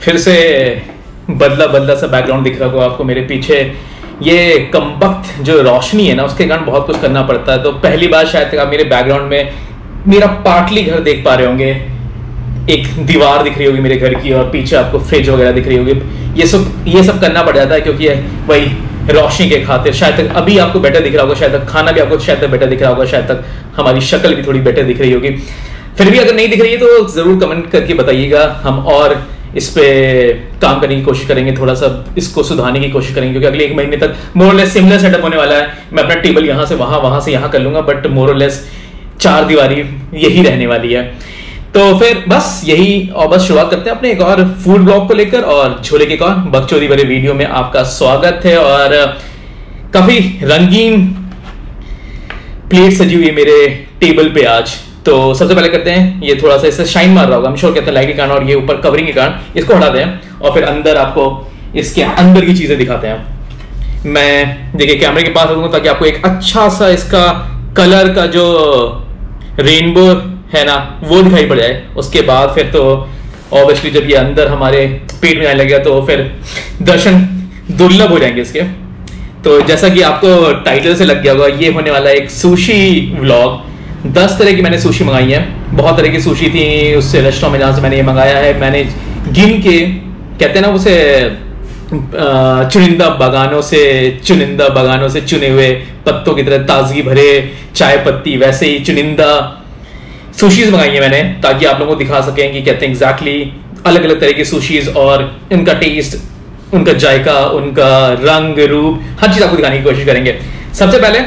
फिर से बदला बदला सा बैकग्राउंड दिख रहा होगा आपको मेरे पीछे। ये कमबख्त जो रोशनी है ना, उसके कारण बहुत कुछ करना पड़ता है। तो पहली बार शायद आप मेरे बैकग्राउंड में मेरा पार्टली घर देख पा रहे होंगे। एक दीवार दिख रही होगी मेरे घर की और पीछे आपको फ्रिज वगैरह दिख रही होगी। ये सब करना पड़ जाता है क्योंकि वही रोशनी के खातिर। शायद तक अभी आपको बेटर दिख रहा होगा, शायद तक खाना भी आपको शायद तक बेटर दिख रहा होगा, शायद तक हमारी शक्ल भी थोड़ी बेटर दिख रही होगी। फिर भी अगर नहीं दिख रही है तो ज़रूर कमेंट करके बताइएगा। हम और इस पे काम करने की कोशिश करेंगे, थोड़ा सा इसको सुधारने की कोशिश करेंगे क्योंकि अगले एक महीने तक मोरलेस सिमिलर सेटअप होने वाला है। मैं अपना टेबल यहाँ से वहाँ, वहाँ से यहाँ कर लूँगा, बट मोरलेस चार दीवारी यही रहने वाली है। तो फिर बस यही और बस शुरुआत करते हैं अपने एक और फूड ब्लॉग को लेकर। और झोले के एक और बकचोदी वाले वीडियो में आपका स्वागत है। और काफ़ी रंगीन प्लेट सजी हुई है मेरे टेबल पे आज। तो सबसे पहले करते हैं, ये थोड़ा सा इससे शाइन मार रहा होगा, हम श्योर कहते हैं लाइट के कारण और ये ऊपर कवरिंग के कारण। इसको हटाते हैं और फिर अंदर आपको इसके अंदर की चीज़ें दिखाते हैं। मैं देखिए कैमरे के पास रखूँगा ताकि आपको एक अच्छा सा इसका कलर का जो रेनबो है ना वो दिखाई पड़ जाए। उसके बाद फिर तो ऑब्वियसली जब ये अंदर हमारे पेट में आने लगेगा तो फिर दर्शन दुर्लभ हो जाएंगे इसके। तो जैसा कि आपको टाइटल से लग गया होगा, ये होने वाला एक सुशी व्लॉग। 10 तरह की मैंने सुशी मंगाई है, बहुत तरह की सुशी थी उस रेस्टोरेंट में जहाँ से मैंने ये मंगाया है। मैंने गिन के, कहते हैं ना उसे, चुनिंदा बागानों से चुने हुए पत्तों की तरह ताजगी भरे चाय पत्ती, वैसे ही चुनिंदा सुशीज मंगाई है मैंने ताकि आप लोगों को दिखा सकें कि कहते हैं एग्जैक्टली अलग अलग तरह की सुशीज और उनका टेस्ट, उनका जायका, उनका रंग रूप, हर चीज़ आपको दिखाने की कोशिश करेंगे। सबसे पहले,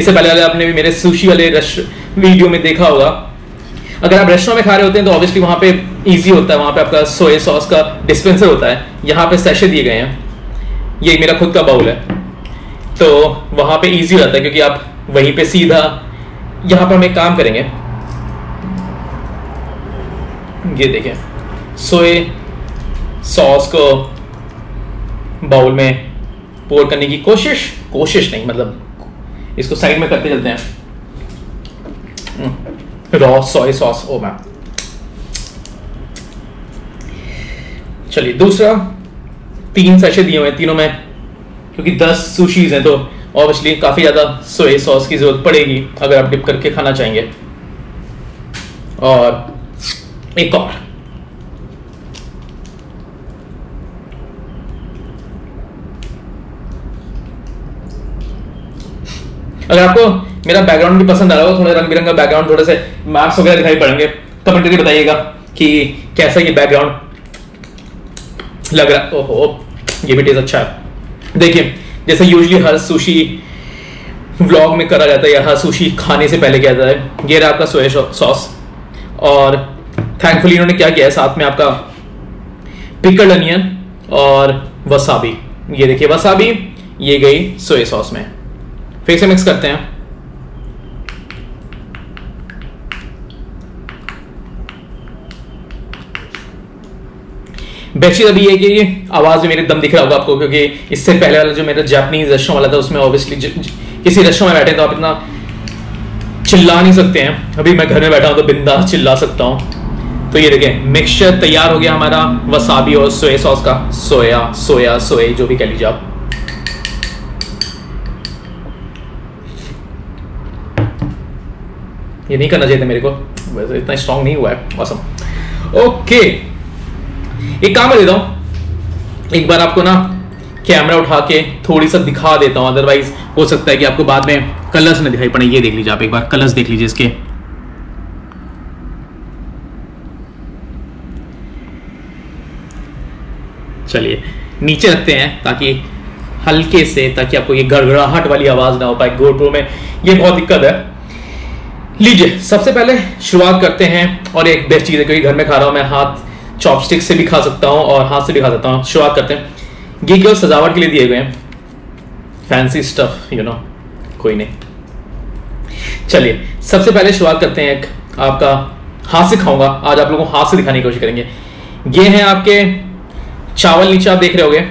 इससे पहले वाले आपने भी मेरे सुशी वाले वीडियो में देखा होगा, अगर आप रेस्टोरेंट में खा रहे होते हैं तो ऑब्वियसली वहाँ पे इजी होता है, वहाँ पे आपका सोया सॉस का डिस्पेंसर होता है। यहाँ पे सैशे दिए गए हैं, ये मेरा खुद का बाउल है तो वहाँ पे इजी रहता है क्योंकि आप वहीं पे सीधा, यहाँ पर हम एक काम करेंगे, ये देखें सोया सॉस को बाउल में पोर करने की कोशिश नहीं, मतलब इसको साइड में करते चलते हैं। Raw soya sauce, oh ma'am. चलिए दूसरा, 3 सैशे दिए हुए हैं, तीनों में क्योंकि 10 सुशीज हैं तो ऑब्वियसली काफी ज्यादा सोया सॉस की जरूरत पड़ेगी अगर आप डिप करके खाना चाहेंगे। और एक और, अगर आपको मेरा बैकग्राउंड भी पसंद आ रहा हो, थोड़ा रंग बिरंगा बैकग्राउंड, थोड़े से मार्क्स वगैरह दिखाई पड़ेंगे, कमेंट करके बताइएगा कि कैसा ये बैकग्राउंड लग रहा। ओहो, ये भी टेस्ट अच्छा है। देखिए जैसे यूजली हर सुशी व्लॉग में करा जाता है या हर सुशी खाने से पहले किया जाता है, ये रहा आपका सोया सॉस और थैंकफुली इन्होंने क्या किया है, साथ में आपका पिकल्ड अनियन और वसाबी। ये देखिए वसाबी, ये गई सोया सॉस में, फिर से मिक्स करते हैं। बेची अभी है कि आवाज में मेरे दम दिख रहा होगा आपको क्योंकि इससे पहले वाला जो मेरा जापानीज रेस्टोरेंट वाला था उसमें ऑब्वियसली किसी रेस्टोरेंट में बैठे तो आप इतना चिल्ला नहीं सकते हैं। अभी मैं घर में बैठा हूं तो बिंदास चिल्ला सकता हूं। तो ये देखें मिक्सचर तैयार हो गया हमारा वसाबी और सोया सॉस का, सोया जो भी कह लीजिए आप। ये नहीं करना चाहिए था मेरे को, वैसे इतना स्ट्रांग नहीं हुआ है। ऑसम, ओके एक काम कर देता हूँ, एक बार आपको ना कैमरा उठा के थोड़ी सा दिखा देता हूँ, अदरवाइज हो सकता है कि आपको बाद में कलर्स ना दिखाई पड़े। ये देख लीजिए आप, एक बार कलर्स देख लीजिए इसके। चलिए नीचे रखते हैं ताकि हल्के से, ताकि आपको ये गड़गड़ाहट वाली आवाज ना हो पाए। गोप्रो में ये बहुत दिक्कत है। लीजिए सबसे पहले शुरुआत करते हैं, और एक बेस्ट चीज़ है क्योंकि घर में खा रहा हूँ मैं, हाथ चॉपस्टिक से भी खा सकता हूँ और हाथ से भी खा सकता हूँ। शुरुआत करते हैं, ये केवल सजावट के लिए दिए गए हैं, फैंसी स्टफ यू नो, कोई नहीं। चलिए सबसे पहले शुरुआत करते हैं, एक आपका हाथ से खाऊंगा आज, आप लोगों को हाथ से दिखाने की कोशिश करेंगे। ये हैं आपके चावल, नीचे आप देख रहे होगे,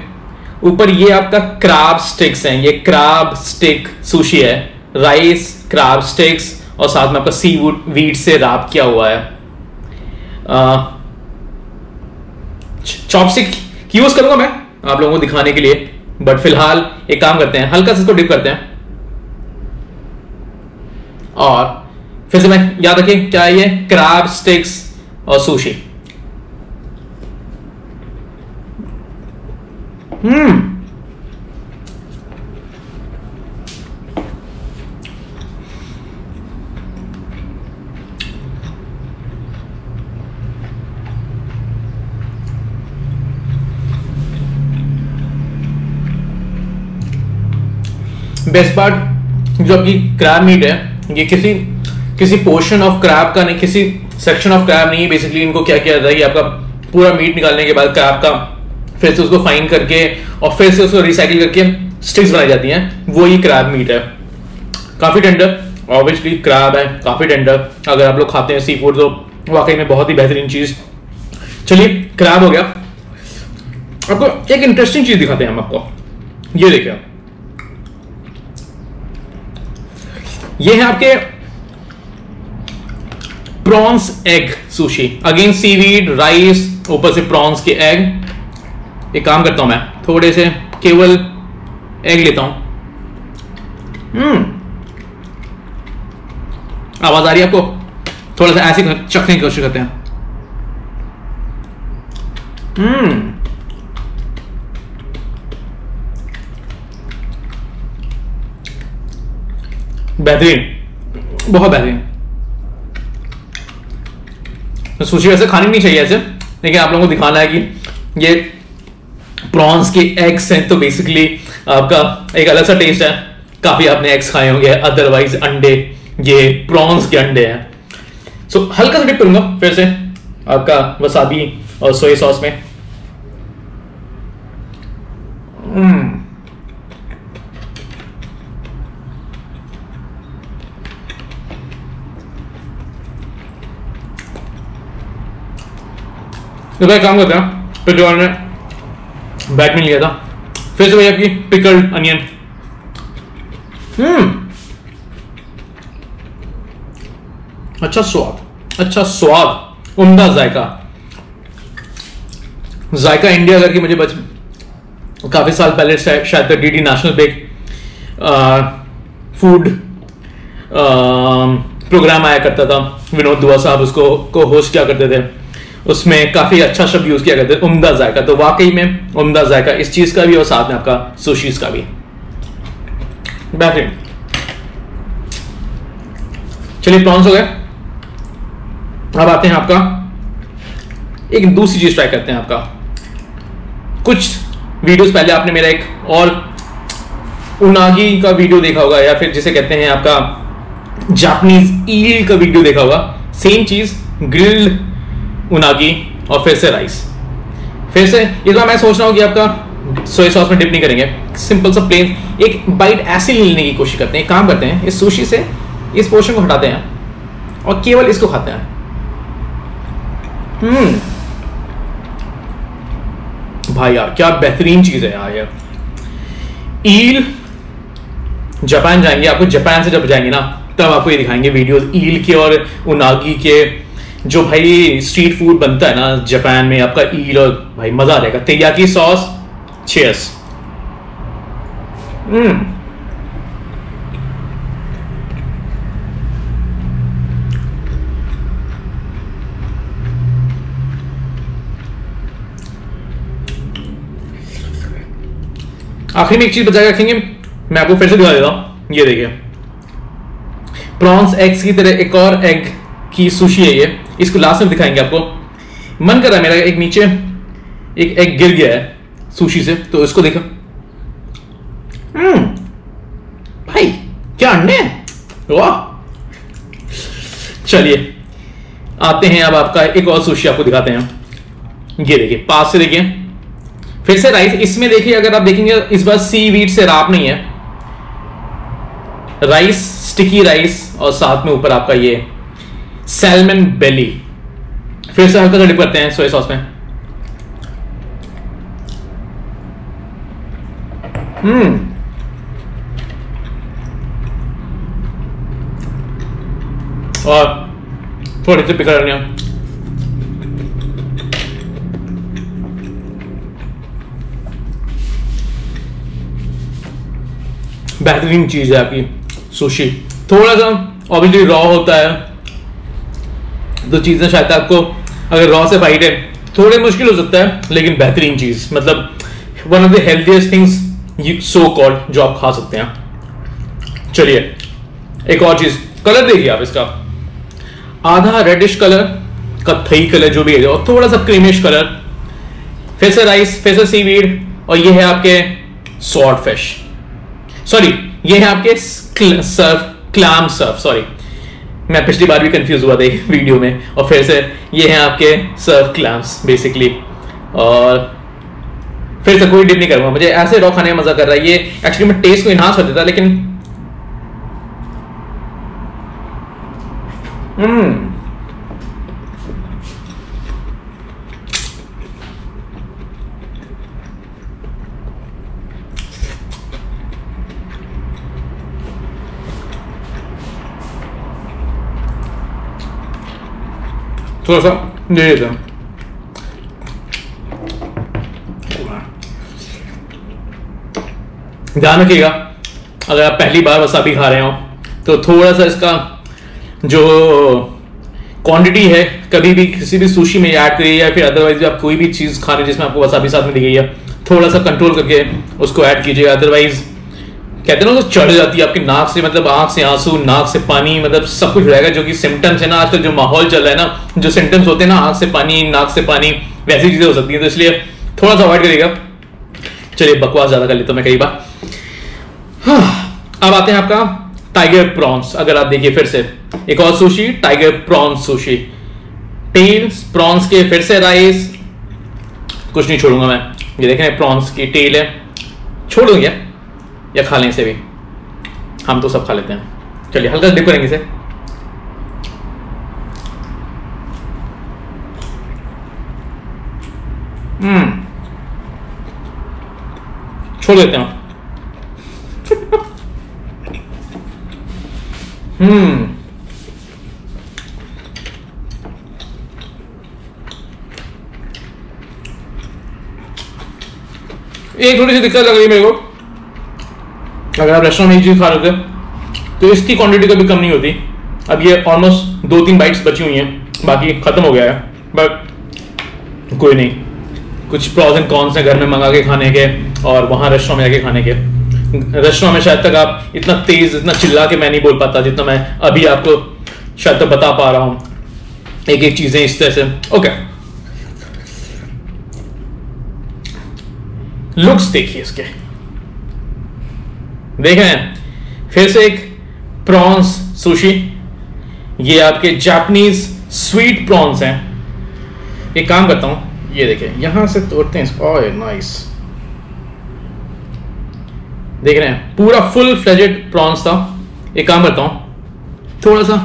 ऊपर ये आपका क्राब स्टिक्स हैं, ये क्राब स्टिक सुशी है, राइस क्राब स्टिक्स और साथ में आपका सी वीट से रैप किया हुआ है। चॉपस्टिक यूज करूंगा मैं आप लोगों को दिखाने के लिए, बट फिलहाल एक काम करते हैं, हल्का सा इसको डिप करते हैं। और फिर से मैं याद रखें क्या है ये, क्रैब स्टिक्स और सुशी। बेस्ट पार्ट जो आपकी क्रैब मीट है, ये किसी पोर्शन ऑफ क्रैब का नहीं, किसी सेक्शन ऑफ क्रैब नहीं है। बेसिकली इनको क्या किया जाता है, आपका पूरा मीट निकालने के बाद क्रैब का फिर से उसको फाइन करके और फिर से उसको रिसाइकिल करके स्टिक्स बनाई जाती हैं, वो ये क्रैब मीट है। काफ़ी टेंडर, ऑब्वियसली क्रैब है काफ़ी टेंडर, अगर आप लोग खाते हैं सी फूड तो वाकई में बहुत ही बेहतरीन चीज़। चलिए क्रैब हो गया। आपको एक इंटरेस्टिंग चीज़ दिखाते हैं हम आपको, ये देखिए ये है आपके prawns egg sushi. Again seaweed, rice, ऊपर से प्रॉन्स के एग। एक काम करता हूं मैं, थोड़े से केवल एग लेता हूं। आवाज आ रही है आपको? थोड़ा सा ऐसे चखने की कोशिश करते हैं। बेहतरीन, बहुत बेहतरीन। सुशी वैसे खानी नहीं चाहिए ऐसे, लेकिन आप लोगों को दिखाना है कि ये प्रॉन्स के एग्स हैं तो बेसिकली आपका एक अलग सा टेस्ट है। काफ़ी आपने एग्स खाए होंगे, अदरवाइज अंडे, ये प्रॉन्स के अंडे हैं। सो हल्का सा डिप करूंगा फिर से आपका वसाबी और सोया सॉस में। तो भाई काम करते हैं, फिर जो हमने बैट में लिया था, फिर से भाई आपकी पिकल्ड अनियन। अच्छा स्वाद, अच्छा स्वाद, उम्दा जायका। जायका इंडिया करके मुझे काफ़ी साल पहले शायद डीडी नेशनल पे फूड प्रोग्राम आया करता था, विनोद दुआ साहब उसको को होस्ट किया करते थे, उसमें काफ़ी अच्छा शब्द यूज़ किया करते हैं, उम्दा जायका। तो वाकई में उम्दा जायका इस चीज़ का भी और साथ में आपका सुशीज का भी, बेहतरीन। चलिए प्रॉन्स हो गए। अब आते हैं आपका एक दूसरी चीज़ ट्राई करते हैं। आपका कुछ वीडियोस पहले आपने मेरा एक और उनागी का वीडियो देखा होगा, या फिर जिसे कहते हैं आपका जापानीज ईल का वीडियो देखा होगा। सेम चीज़, ग्रिल्ड उनागी और फिर से राइस। फिर से इस बार मैं सोच रहा हूँ कि आपका सोया सॉस में डिप नहीं करेंगे, सिंपल सा प्लेन एक बाइट ऐसे लेने की कोशिश करते हैं। काम करते हैं, इस सुशी से इस पोर्शन को हटाते हैं और केवल इसको खाते हैं। भाई यार क्या बेहतरीन चीज़ है यार ये। ईल जापान जाएंगे, आपको जापान से जब जाएंगे ना तब आपको ये दिखाएंगे वीडियोज ईल के और उनागी के। जो भाई स्ट्रीट फूड बनता है ना जापान में आपका ईल, और भाई मजा आ जाएगा। Teriyaki sauce, cheers. आखिर में एक चीज बचा के रखेंगे, मैं आपको फिर से दिखा देता हूं। ये देखिए प्रॉन्स एग्स की तरह एक और एग की सुशी है ये, इसको लास्ट में दिखाएंगे आपको। मन कर रहा है मेरा, एक नीचे एक एग गिर गया है सुशी से, तो इसको देखा। भाई क्या अंडे हैं, वाह। चलिए आते हैं अब आपका एक और सुशी आपको दिखाते हैं। ये देखिए पास से देखिए, फिर से राइस। इसमें देखिए अगर आप देखेंगे इस बार सी वीड से राप नहीं है, राइस, स्टिकी राइस और साथ में ऊपर आपका ये सैल्मन बेली। फिर से हल्का सा डिप करते हैं सोया सॉस में। और थोड़ी सी पिकल अनियन। बेहतरीन चीज़ है आपकी सुशी। थोड़ा सा ऑब्वियसली रॉ होता है तो चीज़ें शायद आपको, अगर रॉ से फाइट है थोड़े मुश्किल हो सकता है, लेकिन बेहतरीन चीज़, मतलब one of the healthiest things you so called जो आप खा सकते हैं। चलिए एक और चीज़, कलर देखिए आप इसका, आधा रेडिश कलर, कत्थई कलर जो भी है, और थोड़ा सा creamish colour, fresher rice, fresher seaweed, और ये है आपके सॉर्ड फिश, सॉरी ये है आपके सर्फ, क्लाम सर्फ, सॉरी मैं पिछली बार भी कंफ्यूज हुआ था वीडियो में, और फिर से ये हैं आपके सर्फ क्लैम्स बेसिकली। और फिर से कोई डिप नहीं करूँगा, मुझे ऐसे रॉ खाने में मजा कर रहा है, ये एक्चुअली मैं टेस्ट को इन्हांस कर देता, लेकिन थोड़ा सा दे देता हूँ। ध्यान रखिएगा अगर आप पहली बार वसाबी खा रहे हो तो थोड़ा सा इसका जो क्वांटिटी है कभी भी किसी भी सुशी में ऐड करिए, या फिर अदरवाइज आप कोई भी चीज़ खा रहे जिसमें आपको वसाबी साथ में दी गई है, थोड़ा सा कंट्रोल करके उसको ऐड कीजिएगा, अदरवाइज कहते हैं ना तो चढ़ जाती है आपकी नाक से, मतलब आंख से आंसू, नाक से पानी, मतलब सब कुछ रहेगा जो कि सिम्टम्स है ना, आजकल जो माहौल चल रहा है ना, जो सिम्टम्स होते हैं ना, आंख से पानी, नाक से पानी, वैसी चीजें हो सकती हैं, तो इसलिए थोड़ा सा अवॉइड करिएगा। चलिए बकवास ज्यादा कर लेता हूँ मैं कई बार। हाँ, अब आते हैं आपका टाइगर प्रॉन्स। अगर आप देखिए फिर से एक और sushi, tiger prawns sushi, tails prawns के, फिर से राइस, कुछ नहीं छोड़ूंगा मैं, ये देख रहे हैं प्रॉन्स की टेल है, छोड़ दूंगा या खा लें इसे भी, हम तो सब खा लेते हैं। चलिए हल्का डिप करेंगे इसे, छोड़ देते हैं। एक थोड़ी सी दिक्कत लग रही है मेरे को, अगर आप रेस्टोरेंट में एक चीज़ खा रहे थे तो इसकी क्वांटिटी कभी कम नहीं होती। अब ये ऑलमोस्ट 2-3 बाइट्स बची हुई हैं, बाकी ख़त्म हो गया है, बट कोई नहीं, कुछ प्रॉज एंड कॉन्स हैं घर में मंगा के खाने के और वहाँ रेस्टोरेंट में जाके खाने के। रेस्टोरेंट में शायद तक आप इतना तेज़, इतना चिल्ला के मैं नहीं बोल पाता जितना मैं अभी आपको शायद तक बता पा रहा हूँ, एक एक चीज़ें इस तरह से। ओके, लुक्स देखिए इसके, देख रहे हैं फिर से एक प्रॉन्स सुशी, ये आपके जापानीज स्वीट प्रॉन्स हैं। एक काम करता हूं, ये देखें यहां से तोड़ते हैं इसको, ओए नाइस, देख रहे हैं पूरा फुल फ्लेजेड प्रॉन्स था। एक काम करता हूं, थोड़ा सा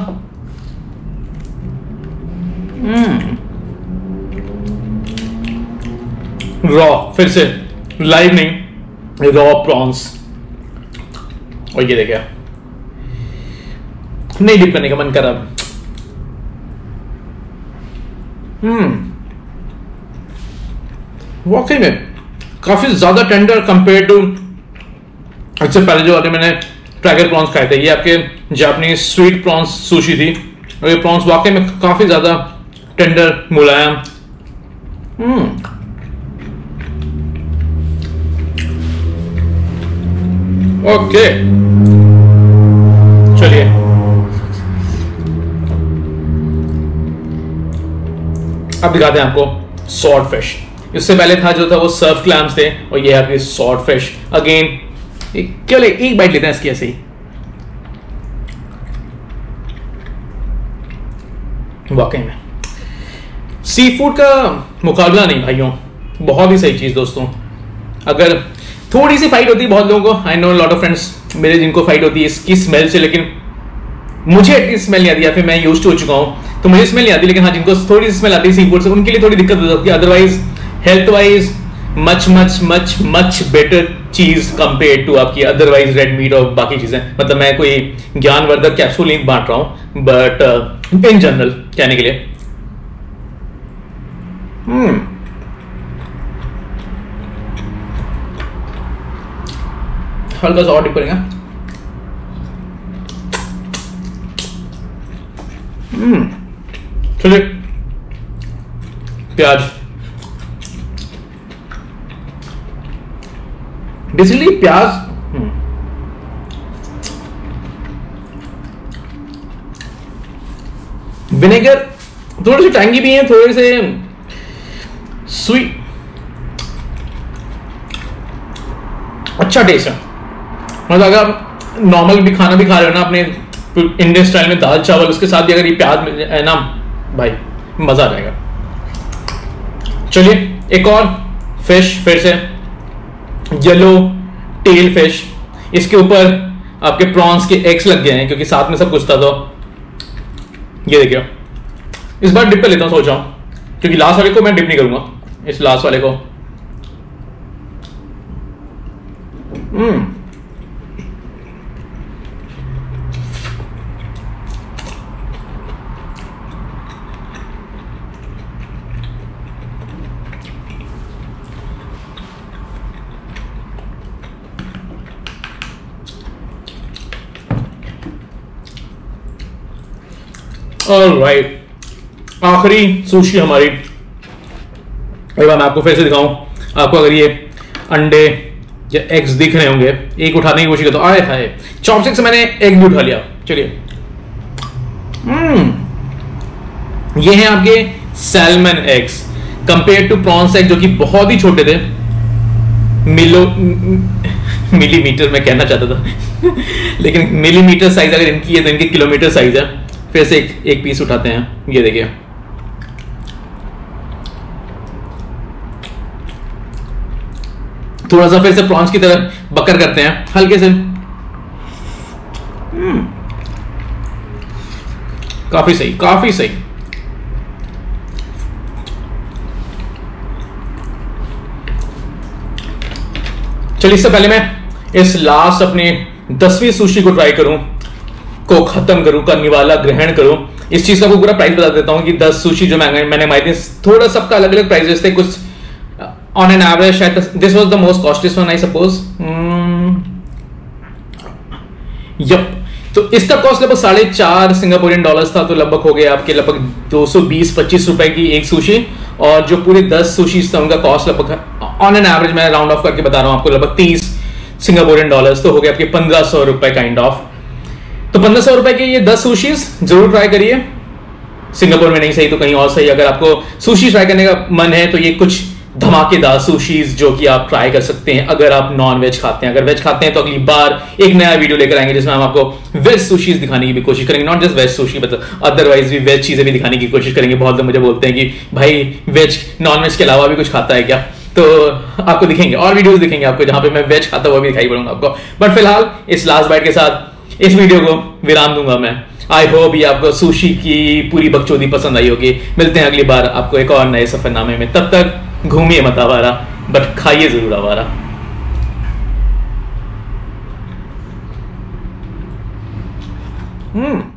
रॉ, फिर से लाइव नहीं, रॉ प्रॉन्स, और ये देखिए नहीं डिप करने का मन कर अब। वाकई में काफी ज्यादा टेंडर कंपेयर टू इससे पहले जो अभी मैंने टाइगर प्रॉन्स खाए थे। ये आपके जापानी स्वीट प्रॉन्स सुशी थी, और ये प्रॉन्स वाकई में काफी ज्यादा टेंडर, मुलायम। ओके चलिए अब दिखाते हैं आपको सॉर्ड फिश। इससे पहले था जो था वो सर्फ क्लैम्स थे, और ये आपकी सॉर्ड फिश अगेन। चलिए एक बाइट लेते हैं इसकी ऐसे ही। वाकई में सी फूड का मुकाबला नहीं भाइयों, बहुत ही सही चीज दोस्तों। अगर थोड़ी सी फाइट होती है बहुत लोगों को, I know lot of friends मेरे जिनको फाइट होती है इसकी स्मेल से, लेकिन मुझे एटलीस्ट स्मेल नहीं आती, या फिर मैं यूज हो चुका हूँ तो मुझे स्मेल नहीं आती, लेकिन हाँ जिनको थोड़ी सी स्मेल आती है सी फूड से उनके लिए थोड़ी दिक्कत हो सकती है। Otherwise health wise much much much much better चीज कंपेयर टू आपकी अदरवाइज रेड मीट और बाकी चीजें। मतलब मैं कोई ज्ञानवर्धक कैप्सूल नहीं बांट रहा हूँ, बट इन जनरल कहने के लिए। हल्का सा और डिप करेंगे। थोड़े प्याज, बेसिकली प्याज विनेगर थोड़े से टैंगी भी हैं, थोड़े से स्वीट, अच्छा टेस्ट है। मतलब अगर आप नॉर्मल भी खाना भी खा रहे हो ना अपने इंडियन स्टाइल में दाल चावल, उसके साथ भी अगर ये प्याज मिल जाए ना भाई मजा आ जाएगा। चलिए एक और फिश, फिर से येलो टेल फिश, इसके ऊपर आपके प्रॉन्स के एग्स लग गए हैं क्योंकि साथ में सब कुछ था। तो ये देखिए इस बार डिप पे लेता हूँ, सोच रहा हूँ क्योंकि लास्ट वाले को मैं डिप नहीं करूंगा, इस लास्ट वाले को। ऑलराइट, आखिरी सुशी हमारी। एक बार मैं आपको फिर से दिखाऊं, आपको अगर ये अंडे या एग्स दिख रहे होंगे, एक उठाने की कोशिश करता हूं, आए हाय चॉपस्टिक से मैंने एग भी उठा लिया। चलिए ये हैं आपके salmon eggs compare to prawns egg जो कि बहुत ही छोटे थे, मिलीमीटर में कहना चाहता था लेकिन मिलीमीटर साइज अगर इनकी है तो इनके किलोमीटर साइज है। फिर से एक पीस उठाते हैं, ये देखिए थोड़ा सा फिर से प्रॉन्स की तरह बकर करते हैं हल्के से। काफी सही, काफी सही। चलिए इससे पहले मैं इस लास्ट अपने 10वीं सुशी को ट्राई करूं, को खत्म करूं, करनिवाला ग्रहण करूं, इस चीज का पूरा प्राइस बता देता हूं कि 10 सुशी जो मैंने मारे थे, थोड़ा सबका अलग अलग प्राइजेस थे, कुछ ऑन एन एवरेज शायद this was the most costliest one I suppose. Yup, तो इसका कॉस्ट लगभग 4.5 सिंगापुरियन डॉलर था, तो लगभग हो गया आपके लगभग 225 रुपए की एक सुशी, और जो पूरे 10 सुशी था उनका कॉस्ट लगभग ऑन एन एवरेज मैं राउंड ऑफ करके बता रहा हूँ आपको लगभग 30 सिंगापुरियन डॉलर, तो हो गया आपके 1500 रुपए काइंड ऑफ। तो 1500 रुपए के ये 10 सुशीज जरूर ट्राई करिए, सिंगापुर में नहीं सही तो कहीं और सही। अगर आपको सुशी ट्राई करने का मन है तो ये कुछ धमाकेदार सुशीज जो कि आप ट्राई कर सकते हैं अगर आप नॉन वेज खाते हैं। अगर वेज खाते हैं तो अगली बार एक नया वीडियो लेकर आएंगे जिसमें हम आपको वेज सुशीज दिखाने की भी कोशिश करेंगे, नॉट जस्ट वेज सुशी मतलब अदरवाइज भी वेज चीजें भी दिखाने की कोशिश करेंगे। बहुत लोग मुझे बोलते हैं कि भाई वेज नॉन वेज के अलावा भी कुछ खाता है क्या, तो आपको दिखेंगे और वीडियोज दिखेंगे आपको जहां पर मैं वेज खाता हुआ भी दिखाई पड़ूंगा आपको। बट फिलहाल इस लास्ट बाइट के साथ इस वीडियो को विराम दूंगा मैं। आई होप ये आपको सुशी की पूरी बकचोदी पसंद आई होगी। मिलते हैं अगली बार आपको एक और नए सफरनामे में, तब तक घूमिए मत आवारा बट खाइए जरूर आवारा।